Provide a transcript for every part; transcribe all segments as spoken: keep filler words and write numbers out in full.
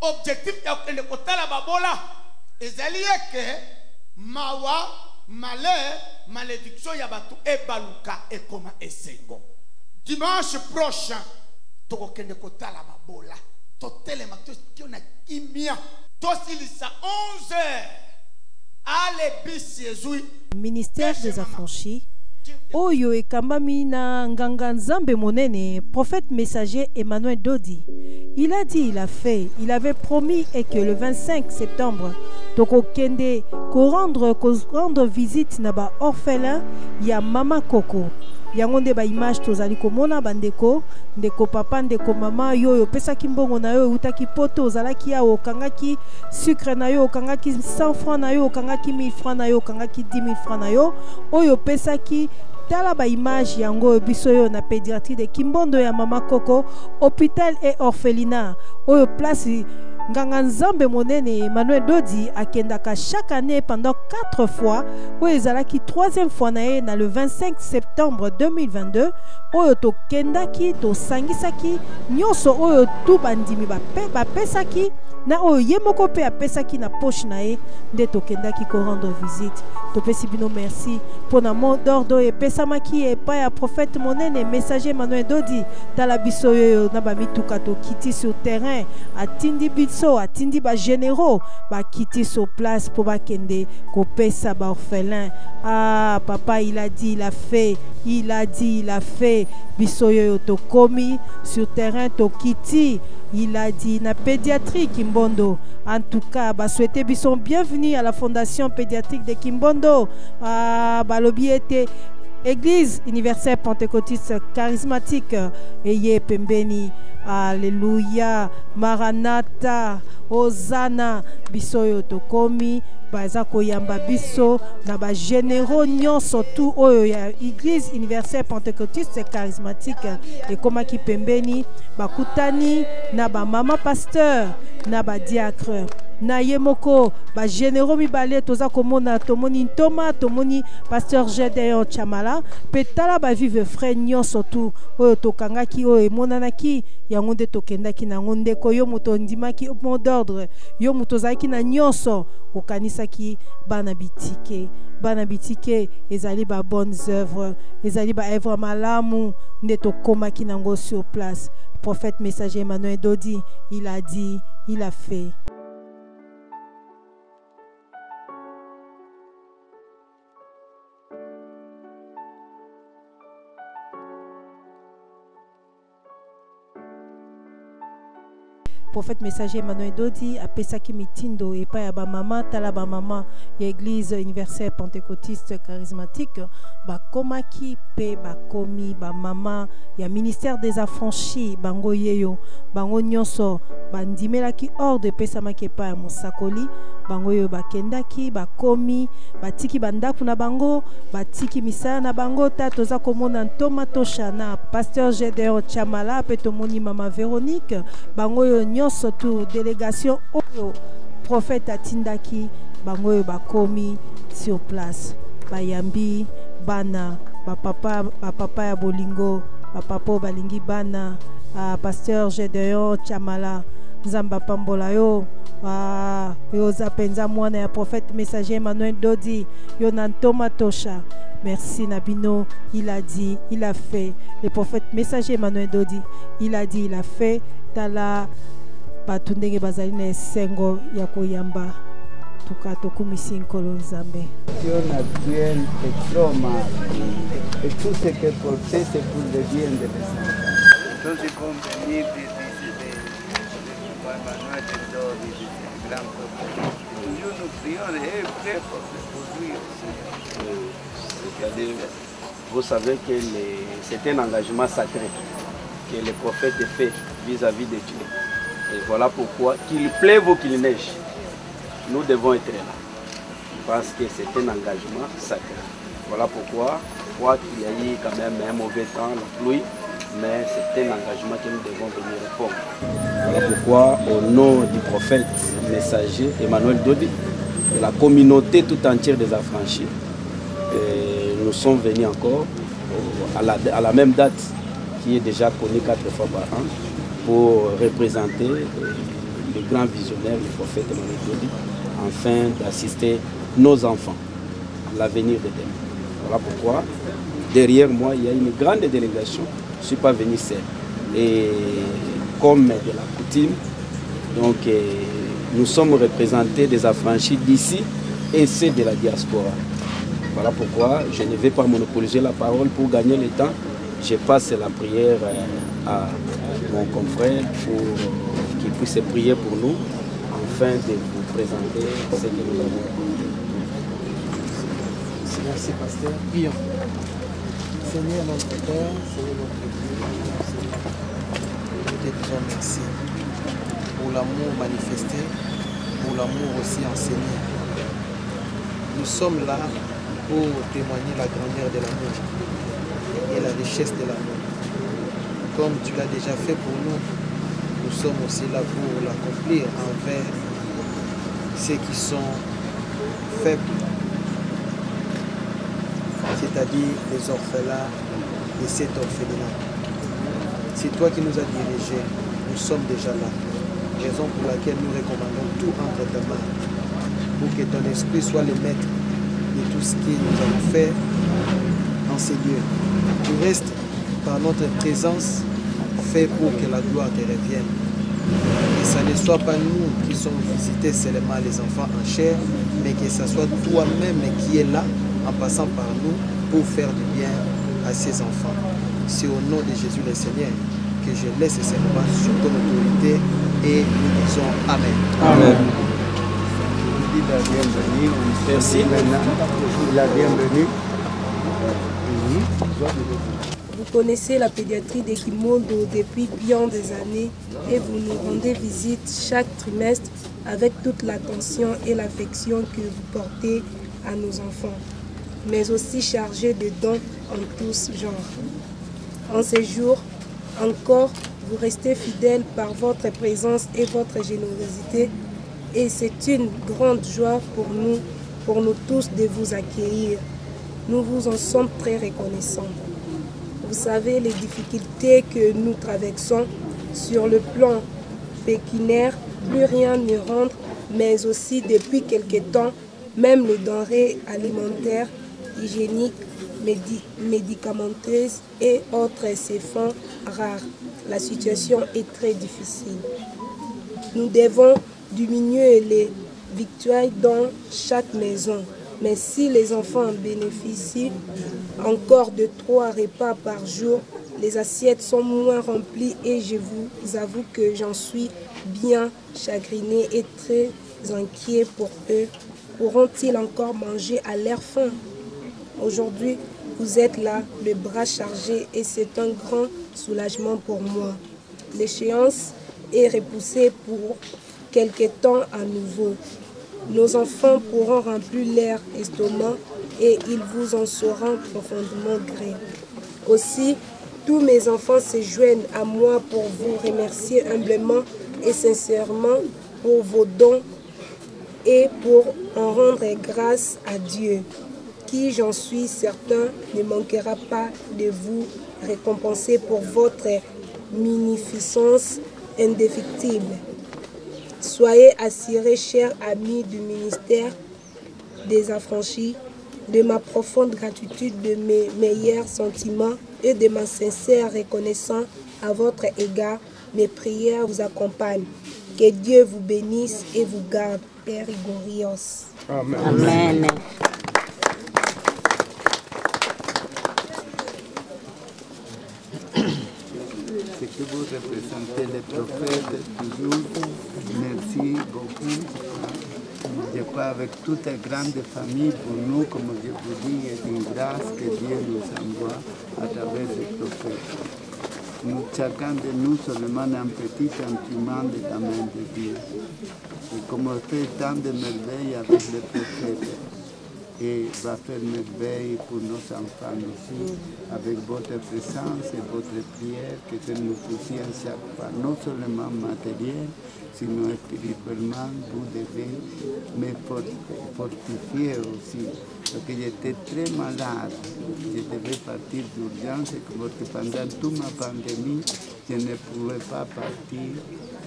objectif le kotala babola ezali yake mawa malheur malédiction ya bato ebaluka ekoma esengo. Dimanche prochain tokende kotala babola totelema tokiona kimia tosilisa onze heures à l'épice Jésus ministère des affranchis. Oyo ekambami na nganga nzambe monene, prophète messager Emmanuel Dodi. Il a dit, il a fait, il avait promis et que le vingt-cinq septembre, toko kende ko rendre ko rendre visite na ba orphelin ya Mama Koko. Yango nde ba image tozali komona bandeko, ndeko papa ndeko mama yo yo pesa kimbongo na yo utaki poto ozalaki ya okangaki sucre na yo okangaki cent francs na yo okangaki mille francs na yo okangaki dix mille francs na yo oyo pesaki tala ba image yango biso yo na pédiatrie de Kimbondo ya Mama Koko hôpital et orphelinat oyo place Nganga nzambe monene Emmanuel Dodi akendaka chaque année pendant quatre fois oyo ezalaki troisième fois na ye na le vingt-cinq septembre deux mille vingt-deux oyo tokendaki tosangisaki nyonso oyo tu bandimi bape bapesaki na oyo ye moko pe apesaki na poche na ye nde tokendaki ko rendre visite topesi bino merci mpona mot d'ordre epesamaki epai ya prophète monene messager Emmanuel Dodi tala biso oyo na bamituka tokiti sur terrain atindi bit so atindi ba généraux ba quitter so place pour ba kende ko pesa ba orphelin. Ah papa il a dit il a fait il a dit il a fait bisoyo to komi sur terrain to kiti il a dit na pédiatrie Kimbondo. En tout cas ba souhaiter bison bienvenue à la fondation pédiatrique de Kimbondo. Ah ba lobby était Église Universelle Pentecôtiste Charismatique Eye Pembeni. Alléluia, Maranatha, Hosanna, bisoyo tokomi, baza koyamba biso, naba généraux nyon surtout oyo ya Église Universelle Pentecôtiste Charismatique et komaki pembeni, bakutani, naba mama pasteur, naba diacre. Na yemoko ba généraux mibale toza komona tomoni Ntoma tomoni pasteur Gédéon Tshamala petala ba vive frère nyon surtout oyo tokangaki oyo emonanaki yango nde tokendaki nango ndeko yo moto ndimaki mot d'ordre yo moto ozalaki na nyonso okanisaki bana bitike bana bitike ezali ba bonnes œuvres ezali ba œuvre malamu nde tokomaki nango sur place. Prophète messager Emmanuel Dodi il a dit il a fait. Prophète messager Emmanuel Dodi a pesaki mitindo et pas ba mama tala ba mama ya Église Universelle Pentecôtiste Charismatique ba komaki pe ba komi ba mama ya Ministère des Affranchis bango yeyo bango nyonso bandimelaki ordre pesamaki pa mosakoli bango yo bakendaki ba komi batiki bandaku na bango batiki misala na bango tato za komona Ntoma Toshana pasteur Gédéon Tshamala pe tomoni mama Véronique bango yo surtout délégation au prophète atindaki bangoyo bakomi sur place bayambi bana ba papa ba papa ya bolingo ba papa balingi bana a pasteur Gédéon Tshamala nzamba pambola yo a yo zapenza mwana ya prophète messager Emmanuel Dodi yo na Ntoma Tosha. Merci Nabino, il a dit, il a fait. Le prophète messager Emmanuel Dodi, il a dit, il a fait. Tala batundenge bazali na esengo ya koyamba tuka tokumisi nkolo nzambe bien et tout ce que porté c'est pour le bien de l'esprit. Vous savez que c'est un engagement sacré que le prophète fait vis-à-vis de Dieu. Et voilà pourquoi, qu'il pleuve ou qu'il neige, nous devons être là. Parce que c'est un engagement sacré. Voilà pourquoi, quoi qu'il y a eu quand même un mauvais temps, la pluie, mais c'est un engagement que nous devons venir répondre. Voilà pourquoi, au nom du prophète, messager Emmanuel Dodi, et la communauté tout entière des affranchis, nous sommes venus encore à la, à la même date qui est déjà connue quatre fois par an, pour représenter le grand visionnaire, le prophète Mama Koko, afin d'assister nos enfants à l'avenir de demain. Voilà pourquoi, derrière moi, il y a une grande délégation. Je ne suis pas venu seul. Et comme de la coutume, donc, nous sommes représentés des affranchis d'ici et ceux de la diaspora. Voilà pourquoi je ne vais pas monopoliser la parole pour gagner le temps. Je passe la prière à mon confrère pour qu'il puisse prier pour nous, afin de vous présenter ce que nous avons compris. Merci, pasteur. Prions. Seigneur notre Père, Seigneur notre Dieu, nous te disons merci pour l'amour manifesté, pour l'amour aussi enseigné. Nous sommes là pour témoigner la grandeur de l'amour et la richesse de l'amour. Comme tu l'as déjà fait pour nous, nous sommes aussi là pour l'accomplir envers ceux qui sont faibles, c'est-à-dire les orphelins et cet orphelinat. C'est toi qui nous as dirigés, nous sommes déjà là. Raison pour laquelle nous recommandons tout entre ta main, pour que ton esprit soit le maître de tout ce que nous avons fait en ces lieux. Tout reste, par notre présence, fait pour que la gloire te revienne. Que ça ne soit pas nous qui sommes visités seulement les enfants en chair, mais que ce soit toi-même qui es là, en passant par nous, pour faire du bien à ces enfants. C'est au nom de Jésus le Seigneur que je laisse cette voix sur ton autorité et nous disons Amen. Amen. Je vous dis la bienvenue. Merci. Maintenant, la bienvenue. Vous connaissez la pédiatrie de Kimbondo depuis bien des années et vous nous rendez visite chaque trimestre avec toute l'attention et l'affection que vous portez à nos enfants, mais aussi chargés de dons en tous genres. En ces jours, encore, vous restez fidèles par votre présence et votre générosité, et c'est une grande joie pour nous, pour nous tous, de vous accueillir. Nous vous en sommes très reconnaissants. Vous savez les difficultés que nous traversons sur le plan pécuniaire, plus rien ne rentre, mais aussi depuis quelque temps, même les denrées alimentaires, hygiéniques, médicamenteuses et autres se font rares. La situation est très difficile. Nous devons diminuer les victuailles dans chaque maison. Mais si les enfants bénéficient encore de trois repas par jour, les assiettes sont moins remplies et je vous avoue que j'en suis bien chagrinée et très inquiet pour eux. Pourront-ils encore manger à leur faim? Aujourd'hui, vous êtes là, le bras chargé, et c'est un grand soulagement pour moi. L'échéance est repoussée pour quelque temps à nouveau. Nos enfants pourront remplir leur estomac et ils vous en seront profondément gré. Aussi, tous mes enfants se joignent à moi pour vous remercier humblement et sincèrement pour vos dons et pour en rendre grâce à Dieu, qui, j'en suis certain, ne manquera pas de vous récompenser pour votre munificence indéfectible. Soyez assurés, chers amis du ministère des Affranchis, de ma profonde gratitude, de mes meilleurs sentiments et de ma sincère reconnaissance à votre égard. Mes prières vous accompagnent. Que Dieu vous bénisse et vous garde. Père Igorios. Amen. Amen. Ce que vous représentez, les prophètes, toujours, merci beaucoup. Je crois avec toute la grande famille, pour nous, comme je vous dis, est une grâce que Dieu nous envoie à travers les prophètes. Nous, chacun de nous, seulement un petit sentiment de la main de Dieu. Et comme on fait tant de merveilles avec les prophètes, et va faire merveille pour nos enfants aussi, avec votre présence et votre prière, que ça nous soutient chaque fois, non seulement matériel, sinon spirituellement, vous devez me fortifier aussi. Parce que j'étais très malade, je devais partir d'urgence, parce que pendant toute ma pandémie, je ne pouvais pas partir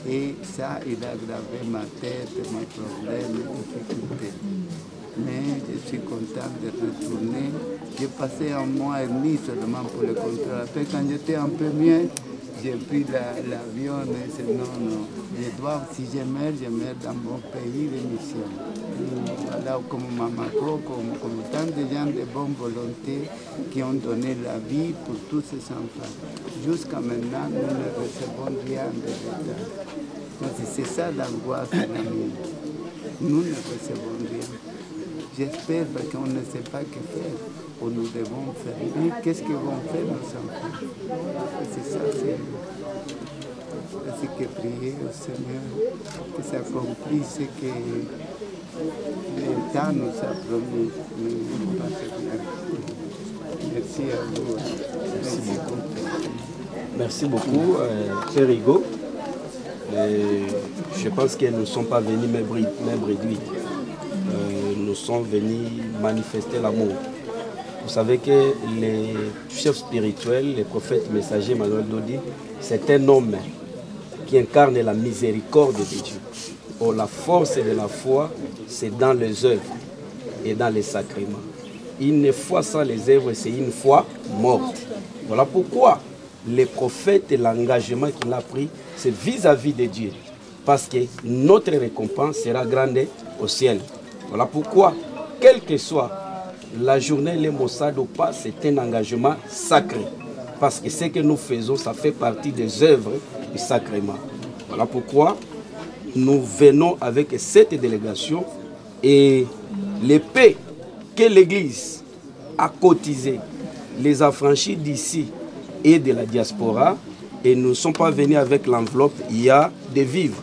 Et ça, il a aggravé ma tête, mes problèmes, mes difficultés. Mais je suis content de retourner. J'ai passé un mois et demi seulement pour le contrôle. Après, quand j'étais un peu mieux, j'ai pris l'avion la, et j'ai dit non, non, je dois, si je meurs, je meurs dans mon pays de mission. Et voilà, comme Mama Koko, comme, comme tant de gens de bonne volonté qui ont donné la vie pour tous ces enfants. Jusqu'à maintenant, nous ne recevons rien de l'État. C'est ça l'angoisse de la mienne. Nous ne recevons rien. J'espère parce qu'on ne sait pas que faire, ou nous devons faire. Qu'est-ce qu'ils vont faire nos enfants? C'est ça, c'est que prier au Seigneur, que ça accomplisse ce que l'État nous a promis. Merci à vous. Merci beaucoup. Merci beaucoup, Père Igor. Je pense qu'ils ne sont pas venus même réduits. Nous sommes venus manifester l'amour. Vous savez que les chefs spirituels, les prophètes messagers, Manuel Dodi, c'est un homme qui incarne la miséricorde de Dieu. Or, la force de la foi, c'est dans les œuvres et dans les sacrements. Une foi sans les œuvres, c'est une foi morte. Voilà pourquoi les prophètes et l'engagement qu'il a pris, c'est vis-à-vis de Dieu. Parce que notre récompense sera grande au ciel. Voilà pourquoi, quelle que soit la journée, les Mossad ou pas, c'est un engagement sacré. Parce que ce que nous faisons, ça fait partie des œuvres du sacrement. Voilà pourquoi nous venons avec cette délégation et l'épée que l'Église a cotisée, les affranchis d'ici et de la diaspora, et nous ne sommes pas venus avec l'enveloppe, il y a des vivres.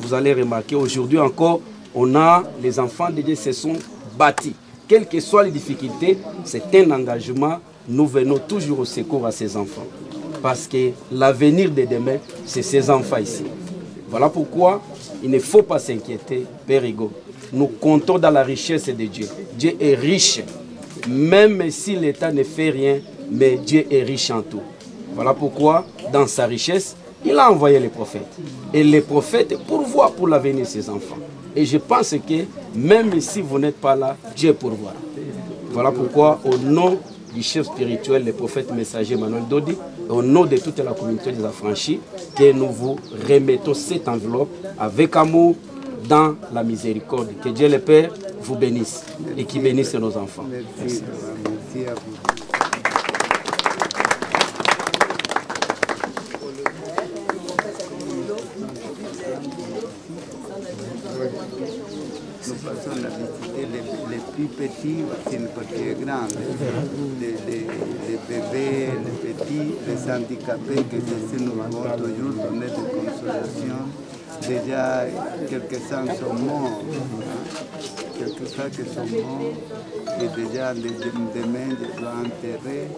Vous allez remarquer aujourd'hui encore, on a, les enfants de Dieu se sont bâtis. Quelles que soient les difficultés, c'est un engagement. Nous venons toujours au secours à ces enfants. Parce que l'avenir de demain, c'est ces enfants ici. Voilà pourquoi il ne faut pas s'inquiéter, Père Igor. Nous comptons dans la richesse de Dieu. Dieu est riche. Même si l'État ne fait rien, mais Dieu est riche en tout. Voilà pourquoi, dans sa richesse, il a envoyé les prophètes. Et les prophètes pourvoient pour l'avenir de ses enfants. Et je pense que même si vous n'êtes pas là, Dieu pourvoit. Voilà pourquoi, au nom du chef spirituel, le prophète messager Manuel Dodi, au nom de toute la communauté des affranchis, que nous vous remettons cette enveloppe avec amour dans la miséricorde. Que Dieu le Père vous bénisse et qu'il bénisse nos enfants. Merci. Merci à vous. Les petits, c'est une partie grande, les, les, les bébés, les petits, les handicapés, que ceci nous avons toujours donné des consolations. Déjà, quelques-uns sont morts, quelques-uns qui sont morts, et déjà, les, demain, je dois enterrer,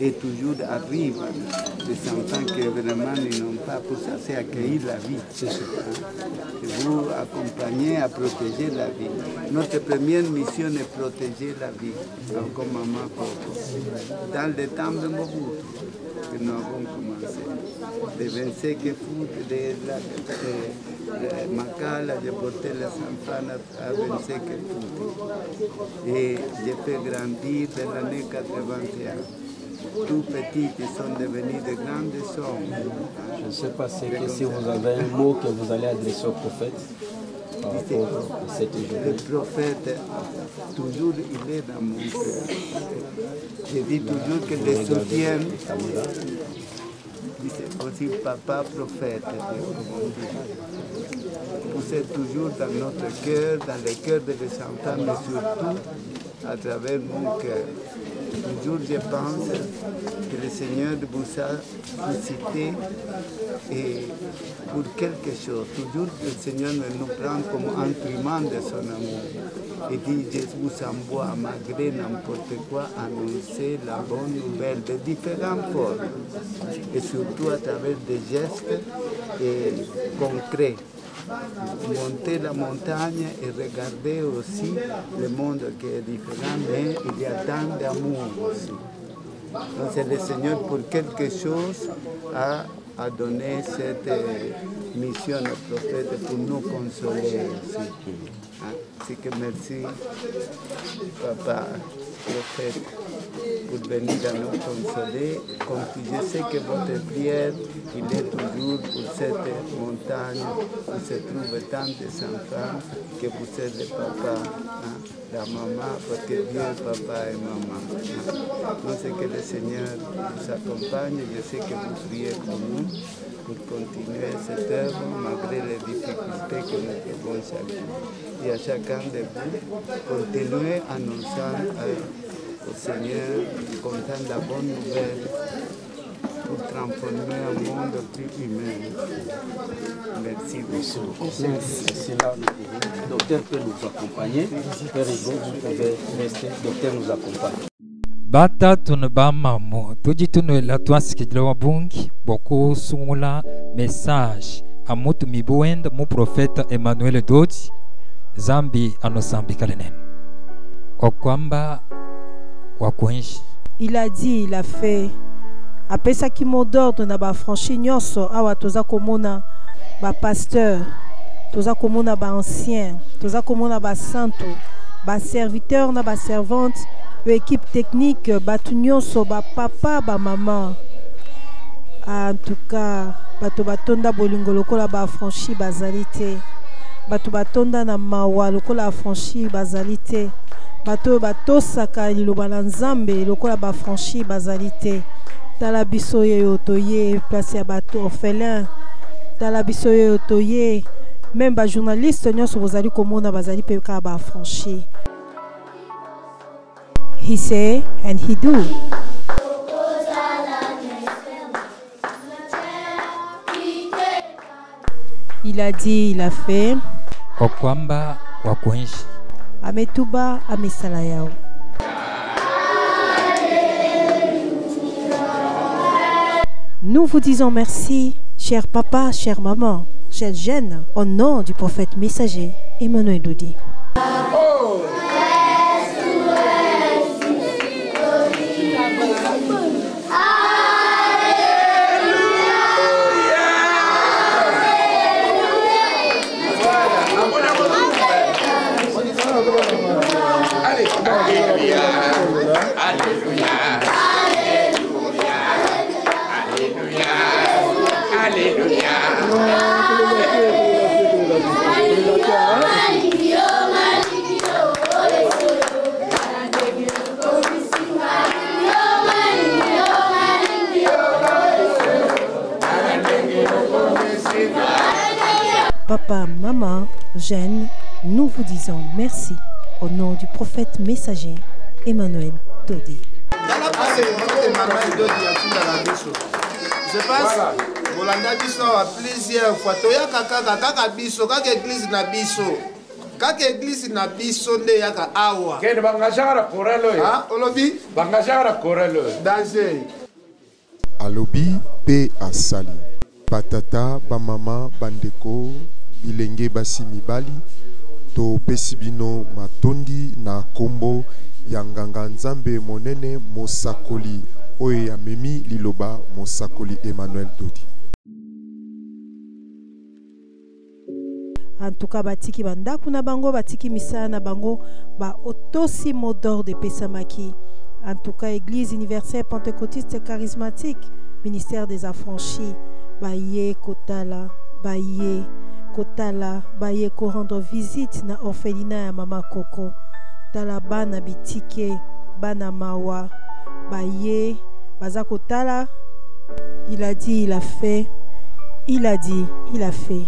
et toujours arrivent des enfants qui vraiment n'ont pas. Pour ça, c'est accueillir la vie. C'est ça. Vous accompagner à protéger la vie. Notre première mission est protéger la vie, comme Maman Koko. Dans le temps de Mobutu, que nous avons commencé, les vingt-cinq foot, des Macala, j'ai porté les enfants à vingt-cinq foot. Et j'ai fait grandir de l'année quatre-vingt-un. Tout petits qui sont devenus de grandes sommes. Je ne sais pas que si vous avez un mot que vous allez adresser au prophète par rapport à cette journée. Le prophète, toujours il est dans mon cœur. Je dis toujours que le soutien, c'est aussi papa prophète. Vous êtes toujours dans notre cœur, dans le cœur de les enfants, mais surtout à travers mon cœur. Toujours je pense que le Seigneur vous a suscité et pour quelque chose. Toujours le Seigneur nous prend comme instrument de son amour. Et dit, je vous envoie malgré n'importe quoi annoncer la bonne nouvelle de différentes formes. Et surtout à travers des gestes et concrets. Monter la montagne et regarder aussi le monde qui est différent, mais il y a tant d'amour aussi. Donc le Seigneur pour quelque chose a a donné cette mission au prophète pour nous consoler aussi. Ainsi que merci, Papa, prophète, pour venir à nous consoler, comme je sais que votre prière, il est toujours pour cette montagne où se trouvent tant de enfants, que vous êtes le papa, hein, la maman, parce que Dieu est papa et maman. Hein. Nous, c'est que le Seigneur vous accompagne, je sais que vous priez pour nous, pour continuer cette œuvre, malgré les difficultés que nous pouvons chacun. Et à chacun de vous, continuez à nous au Seigneur, content de la bonne nouvelle, pour transformer un monde plus humain. Merci beaucoup. C'est là où le docteur peut nous accompagner. Père Igorios, vous pouvez rester, le docteur nous accompagne. Bata tunba mamu, tujitunu la tuansikidlawa bungi, boko sungula message, amutu mibuenda mu prophète Emmanuel Dodji, Zambi anosambi kalenen. Okwamba wakwenshi. Il a dit, il a fait. Après ça, Kimbondo, on a franchi Nyonso, awa toza komona ba pasteur, toza komona ba ancien, toza komona ba santo, ba serviteur na ba servante, équipe technique, ba Nyonso, ba papa, ba maman. En tout cas, ba to batonda bolingo lokola ba franchi bazalité. Ba to batonda na mawa lokola franchi bazalité. Ba to batosaka liloba na Nzambe lokola ba franchi bazalité. Talabisoye otoye place à bateau orphelin talabisoye otoye même ba journaliste nyonso bozali komona bazali pe ka ba affranchi. He say and he do. Il a dit, il a fait. Okwamba wakuishi ametuba amisala yao. Nous vous disons merci, cher papa, chère maman, chère jeune, au nom du prophète messager Emmanuel Dodji. Oh. Papa, maman, jeune, nous vous disons merci au nom du prophète messager Emmanuel Dodji. Je pense Bolanda biso a plusieurs fois toya kaka kaka biso kaka église na biso kaka église na biso nde yaka awa. Kende bangajara korelo. Ah, olobi bangajara korelo. Danger. Alobi pe asali. Patata ba mama bandeko bilenge basi mibali to pesibino matondi na kombo yanganga nzambe monene mosakoli oya memi liloba mosakoli Emmanuel Dodji. En tout cas batiki banda kuna bango batiki misana na bango ba otosi modor de pesamaki. En tout cas Église Universelle Pentecôtiste Charismatique, Ministère des Affranchis, baye kotala baye kotala baye ko rendre visite na orphelinat ya Mama Koko tala bana bitike bana mawa baye baza kotala. Il a dit, il a fait. Il a dit, il a fait.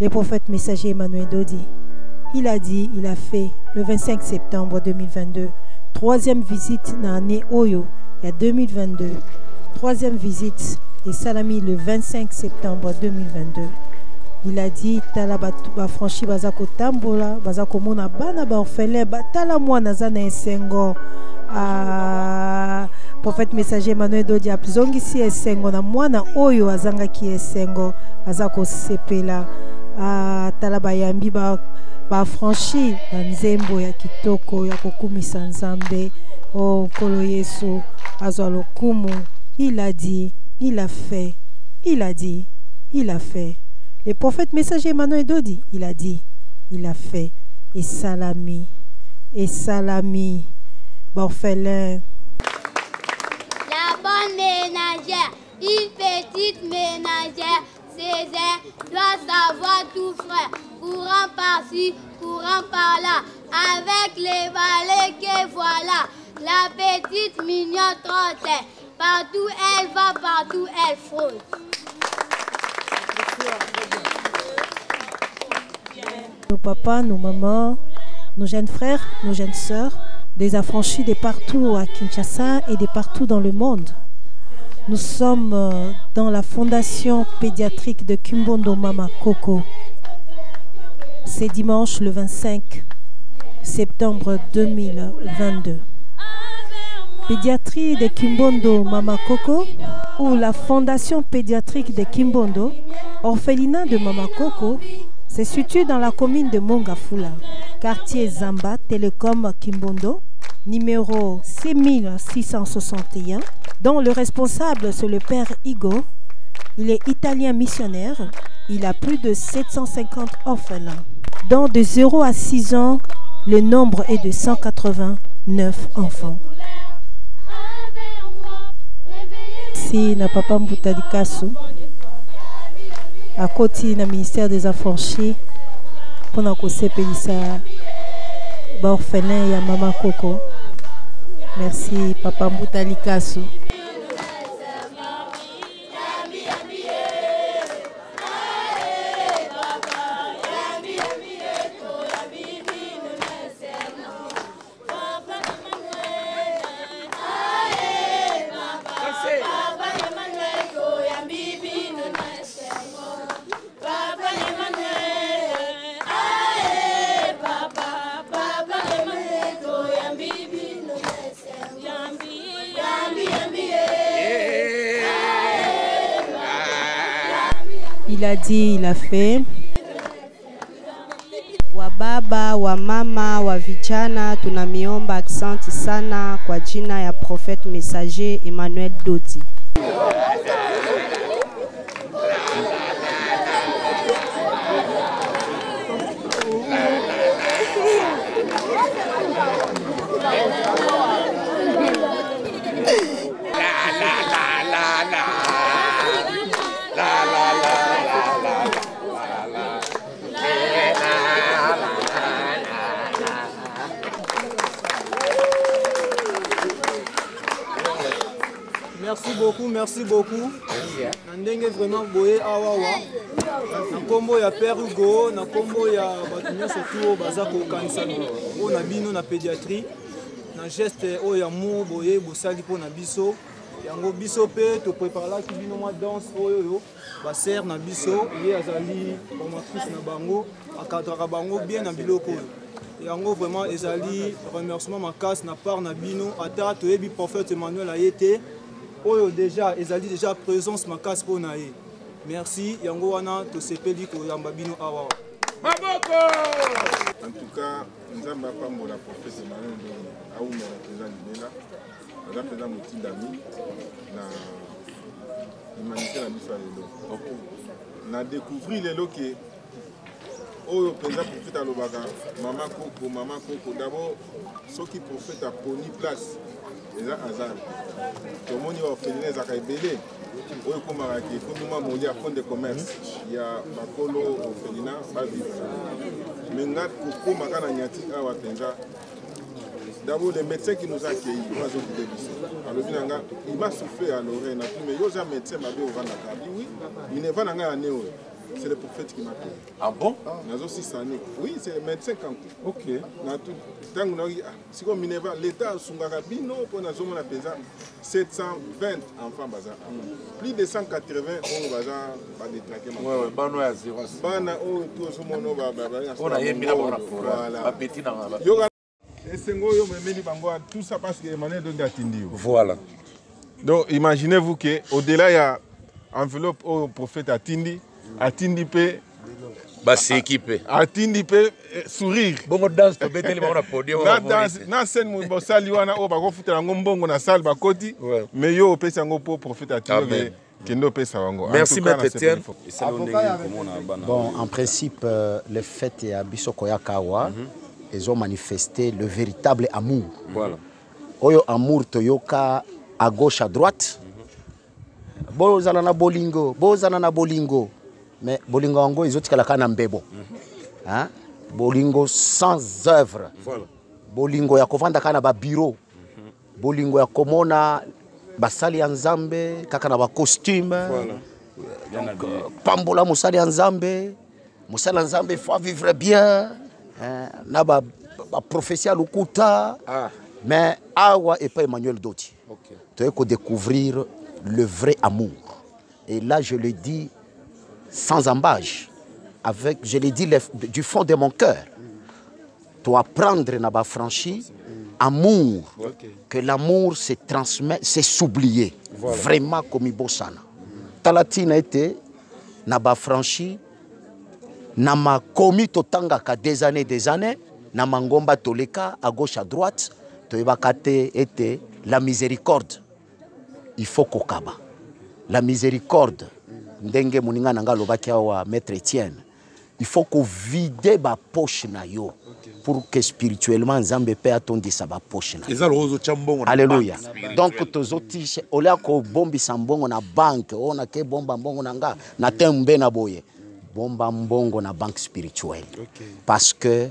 Le prophète messager Emmanuel Dodji. Il a dit, il a fait. Le vingt-cinq septembre deux mille vingt-deux, troisième visite na année oyo ya deux mille vingt-deux. Troisième visite et salami le vingt-cinq septembre deux mille vingt-deux. Il a dit talabatu ba franchi bazako tambola bazako mona bana ba orphelin batala mwana za na esengo. Ah, prophète messager Emmanuel Dodji apzongisi esengo na mwana oyo azanga ki esengo azako sepela. Ah, talaba yambi ba ba franchi na nzembo ya kitoko ya kokumisa Nzambe. Oh, Nkolo Yesu azwa lokumu. Il a dit, il a fait, Il a dit, il a fait. Les prophètes messagers Manon et Dodi, il a dit, il a fait. Et salami, et salami, borfelin. La bonne ménagère, une petite ménagère, ses airs doivent savoir tout frère, courant par-ci, courant par-là, avec les valets que voilà, la petite mignonne trentaine, partout elle va, partout elle frôle. Nos papas, nos mamans, nos jeunes frères, nos jeunes sœurs, des affranchis de partout à Kinshasa et de partout dans le monde. Nous sommes dans la fondation pédiatrique de Kimbondo Mama Koko. C'est dimanche le vingt-cinq septembre deux mille vingt-deux. Pédiatrie de Kimbondo Mama Koko ou la fondation pédiatrique de Kimbondo, orphelinat de Mama Koko, se situe dans la commune de Mongafula, quartier Zamba, Télécom Kimbondo, numéro six mille six cent soixante et un, dont le responsable c'est le Père Igorios. Il est italien missionnaire, il a plus de sept cent cinquante orphelins. Dont de zéro à six ans, le nombre est de cent quatre-vingt-neuf enfants. Si na papa Mbutalikasu, à côté du ministère des Affranchis, pour nous conseiller orphelin et Mama Koko. Merci papa Mbutalikasu. Il a dit, il a fait. Wa baba, wa mama, wa vijana, tunamiomba aksanti sana kwa jina ya prophète messager Emmanuel Dodi. Merci beaucoup, merci beaucoup. Nandenge vraiment boé awawa. Nakombo ya Père Hugo, nakombo ya batunyo surtout bazako kanisano. O na bino na pédiatrie, na geste o ya mo boé bosali po na biso. Yango biso pe to prépare la ki bino mwa danse oyoyo. Ba ser na biso, ye azali formatrice na bango, akadraka bango bien na biloko. Yango vraiment ezali remerciement makasi na part na bino ata to ebi prophète Emmanuel ayete. Oh déjà, ils ont déjà présence ma casse pour naïe. Merci, Yangoana, tous ces pays qui ont babino awa. En tout cas, nous avons pas mon la professeure Manon de Aouma représente là. Nous avons fait un outil d'amis. Nous avons fait la mise à l'élo. Nous avons découvert l'élo qui oh, présent prophète à l'Obaga. Maman Koko, Maman Koko. D'abord, ceux qui prophètent à Pony Place. Les gens qui ont fait des affaires, ils ont fait des commerces, il y a Makolo, Orphelina, Babi. Mais nous avons d'abord les médecins qui nous accueillent, il m'a soufflé à l'oreille, mais il y a un médecin qui m'a dit oui, il ne va pas à Néo. C'est le prophète qui m'a accueilli. Ah bon? Oui, c'est le médecin Kankou. Ok. Si on a l'État, sept cent vingt enfants. Plus de cent quatre-vingts ont détraqué. Oui, oui, on a zéro. On a mis la bonne rapport. Voilà. Tout ça parce que Emmanuel Dodi a tindi. Voilà. Donc, imaginez-vous qu'au-delà, il y a enveloppe au prophète a tindi. Atindipé, bah c'est équipé. Atindipé, sourire. Bongo danse, tu bêtes les bons podiums. Na danse, na scène mon bossali wana o bago foutre ngombo ngona salle bakoti. Mais yo opé sango po profite atindipé. Merci, Maître Etienne. Bon, en principe, les fêtes à Bisokoyakawa, ils ont manifesté le véritable amour. Voilà. Oyo amour toyoka à gauche, à droite. Bozanana bolingo, bozanana bolingo. Mais bolingo ango, ils ont dit que la canne bebo. Hein? Bolingo sans œuvre. Voilà. Bolingo ya kovanda kana ba bureau. Bolingo ya komona basali nzambe kaka na ba costume. Voilà. Donc, euh, pambola musali nzambe, musali nzambe faut vivre bien. Hein? Na ba, ba prophétie à lokuta. Ah. Mais awa et pas Emmanuel Doti. OK. Tu as découvrir le vrai amour. Et là, je le dis sans embâche. Avec, je l'ai dit, le, du fond de mon cœur. Toi, prendre n'a pas franchi, amour, okay. Que l'amour se transmet, c'est s'oublier. Voilà. Vraiment comme Ibosana. Talatina était, n'a pas franchi, n'a pas commis totangaka des années, des années, n'a pas ngomba toleka, à gauche, à droite, toebakate était la miséricorde. Il faut kokaba. La miséricorde, ndenge muninga nanga lobakia wa Maître Etienne. Il faut qu'on vide ma poche nayo pour que spirituellement Nzambe paie à ton disaba poche nayo. Alléluia. Donc tozoti olea ko bombi sambongo na banque, ona ke bomba mbongo nanga na tembe na boye. Bomba mbongo na banque spirituelle. Parce que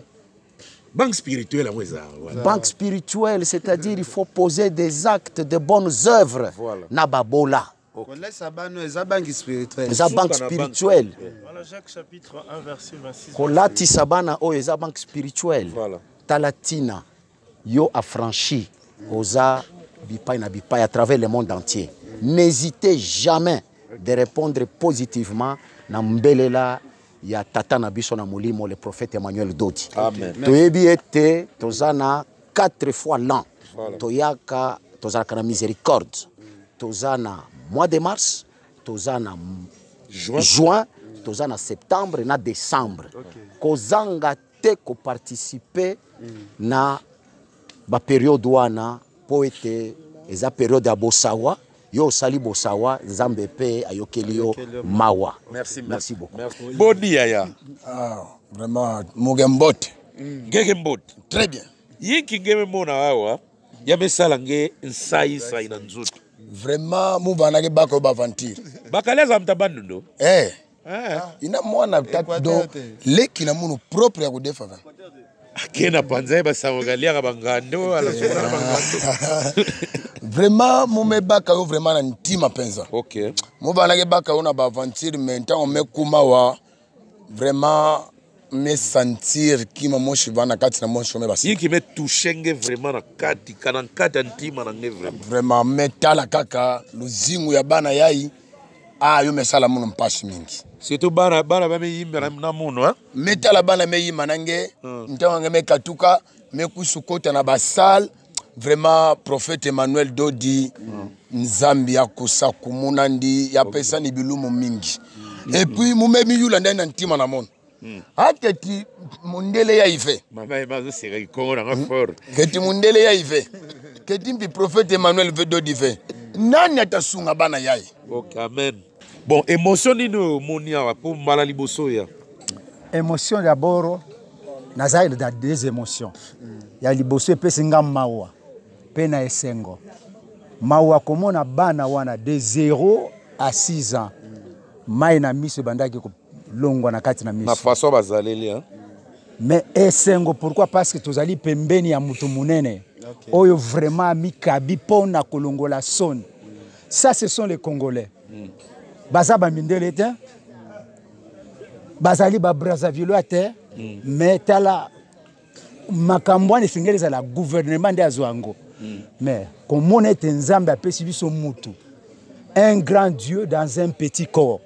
banque spirituelle, voilà. Banque spirituelle, c'est-à-dire il faut poser des actes, de bonnes œuvres. Voilà. Nababola. Okay. La banque spirituelle. La banque spirituelle. Voilà, Jacques chapitre un, verset vingt-six. Kolati sabana o eza banque spirituelle. Voilà. Talatina yo affranchi oza bipai na bipai à travers le monde entier. N'hésitez jamais de répondre positivement na mbelela ya tata na biso na molimo le prophète Emmanuel Dodi. Amen. Toyebi ete tozana quatre fois l'an. Voilà. Toyaka tozaka na miséricorde. Tozana mois de mars, tozana juin, juin tozana septembre na décembre. Okay. Kozanga te ko participer mm. na ba période wana po ete eza période ya bosawa, yo sali bosawa Nzambe pe ayokeli yo mawa. Merci, merci beaucoup. Bodi yaya. Ah, vraiment mugembote. Mm. Gegembote. Très bien. Yiki gememona wawa yabesala nge nsayi sayi na nzutu. Vraiment, nous allons bako bavantir. Bakaleza mtabandundo. Eh. Ina mwana tatudo leki na munu propre ya kudefava. Akena panza ba samogalia kabangando ala sura bangando. Vraiment, mume baka yo vraiment na ntima penza. Okay. Mu balage baka ona bavantir maintenant me kuma wa vraiment me sentir qui m'a monché na kati na monché me basi qui me touchenge vraiment na kati kana kati ntima na ngevre vraiment metala kaka luzingu ya bana yai ah yo mesala muno mpashi mingi surtout bana bana ba me yimba na muno hein metala bana me yimba nange ntawange me katuka me kusukota na basal vraiment prophète Emmanuel Dodi Nzambi ya kosa kumuna ndi ya pesa ni bilumu mingi et puis mu memi yula ndana ntima na muno. Ate ti mundele ya ife. Mama emazo sera ikona ngaforo. Keti mundele ya ife. Keti mpi prophète Emmanuel vedo dife. Nani atasunga bana yayi. OK, amen. Bon, émotion ni no monia pour mala liboso ya. Émotion d'abord nazai da deux émotions. Ya liboso pe singa mawa. Pe na esengo. Mawa komona bana wana de zéro à six ans. Mai na miso bandaki ko longo na kati na miso. Na façon bazaleli hein. Mais esengo pourquoi parce que tozali pembeni ya mutu munene. Okay. Oyo vraiment mikabi pona kolongola son. Mm. Ça ce sont les Congolais. Mm. Bazaba mindele te. Mm. Bazali ba Brazzaville te. Mm. Mais tala makambo ne singeleza la gouvernement de Azwango. Mm. Mais comme on est Nzambe apesi biso mutu. Un grand Dieu dans un petit corps.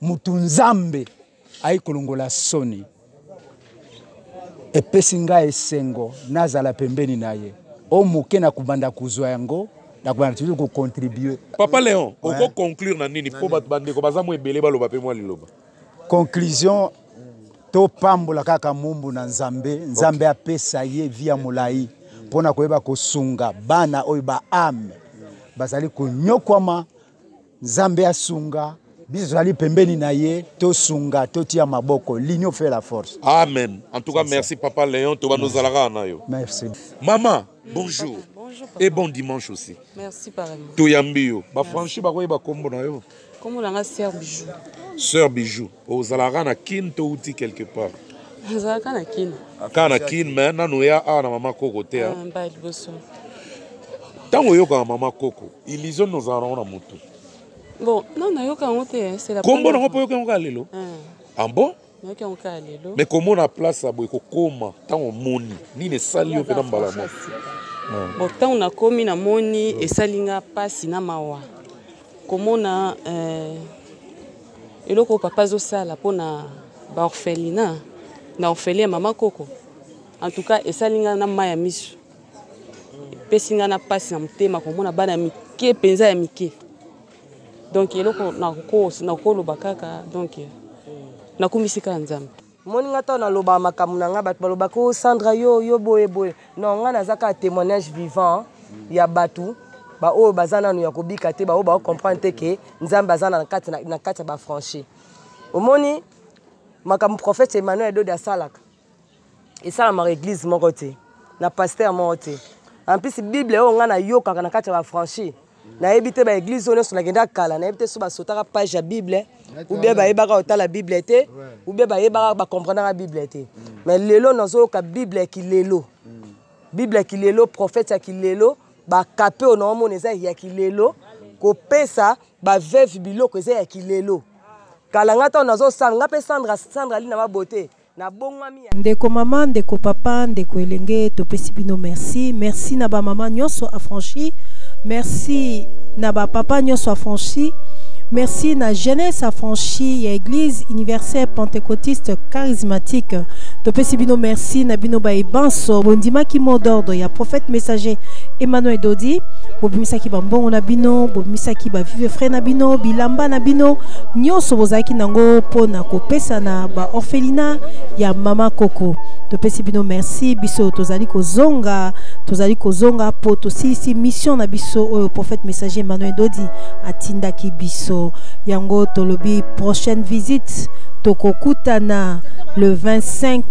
Mutu Nzambe ayi kolongola soni epesi nga esengo nazala pembeni naye o muke na kubanda kuzwa yango na kubanda tu ko contribuer. Papa Léon, on peut conclure na nini po bat bande ko bazamu ebele baloba pe mwa liloba. Conclusion to pambola kaka mumbu na Nzambe, Nzambe apesa ye via molai pona koyeba kosunga bana oyo ba ame bazali konyokwama Nzambe asunga, bizali pembeni na ye, to sunga, to tia maboko, l'union fait la force. Amen. En tout cas, merci Papa Léon, toba nos alara anayo. Merci. Maman, bonjour. Bonjour Papa. Et bon dimanche aussi. Merci pareil. Toyambio, ba franchi ba koyeba kombo na yo. Kombo langa sœur Bijou. Sœur Bijou, aux alara na kin to uti quelque part. Nzala kana kin. Kana kin mais na no ya a na Mama Koko te. Ah, ba liboso. Tango yo ka Mama Koko, ilizo nos alara na moto. Bon, non, non, c'est la Comment on peut y Ah bon? Mais comment on a place à Boyko? Tant on moni, ni les salio que dans Balamo. Bon, tant on a commis la moni et salinga pas sinamawa. Comment on a. Et le papa Zosa la pona orphelina, na orphelin Mama Koko. En tout cas, et salinga na maya misu. Pessinga na pas sinamte, ma comment on a banami qui pensa à Mickey. Donc il y a donc na kumisika nzambe moninga to na loba makamunanga bat baloba ko Sandra yo yo boye boye non nga nazaka témoignage vivant ya batu ba o bazana no ya kobika te ba o ba comprendre te que nzambe azana na kati na kati ba franchi omoni makamu prophète Emmanuel do da salaka et ça ma église mon côté na pasteur mon côté en plus bible o nga na yoka na kati ba franchi. Na ebité ba église on est na kala na ebité so ba sotaka page ya bible ou bien ba ebaka ota la bible té ou bien ba ebaka ba comprendre la bible té mais lelo nozo ka bible ki lelo bible ki lelo prophète ki lelo ba kapé ono mon eza ya ki lelo ko pesa ba veuve biloko eza ya ki lelo kala ngata nozo sanga pe Sandra Sandra li na ba beauté na bongwami ndeko maman ndeko papa ndeko elenge to pesi bino merci merci na ba maman nyonso affranchi. Merci Naba Papa Nyonso Affranchi. Merci na jeunesse affranchie et Église Universelle Pentecôtiste Charismatique. Topesi bino merci na bino ba ibanso bondima ki modordo ya prophète messager Emmanuel Dodi. Bobimisa ki ba mbongo na bino, bobimisa ki ba vive frère na bino, bilamba na bino, nyonso bozaki nango pona kopesa na ba orphelina ya Mama Koko. Topesi bino merci biso tozali kozonga, tozali kozonga poto sisi mission na biso oyo prophète messager Emmanuel Dodi atinda ki biso. Yango Tolobi, prochaine visite Tokokutana le vingt-cinq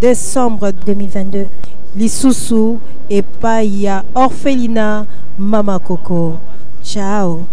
décembre deux mille vingt-deux. Lisusu et Paya Orphelina Mama Koko. Ciao.